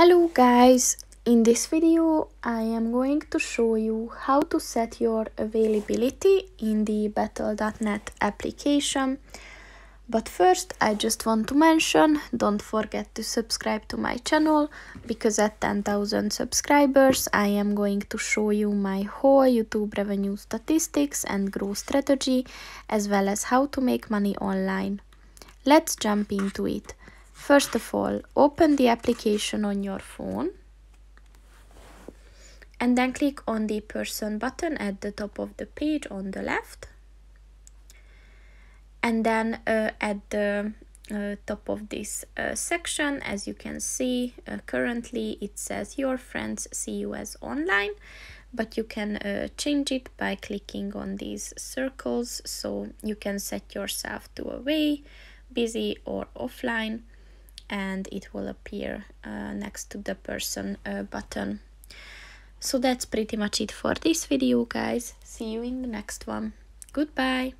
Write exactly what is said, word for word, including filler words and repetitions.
Hello guys, in this video I am going to show you how to set your availability in the Battle dot net application. But first I just want to mention, don't forget to subscribe to my channel, because at ten thousand subscribers I am going to show you my whole YouTube revenue statistics and growth strategy, as well as how to make money online. Let's jump into it. First of all, open the application on your phone and then click on the person button at the top of the page on the left, and then uh, at the uh, top of this uh, section, as you can see, uh, currently it says your friends see you as online, but you can uh, change it by clicking on these circles, so you can set yourself to away, busy or offline, and it will appear uh, next to the person uh, button. So that's pretty much it for this video guys. See you in the next one. Goodbye.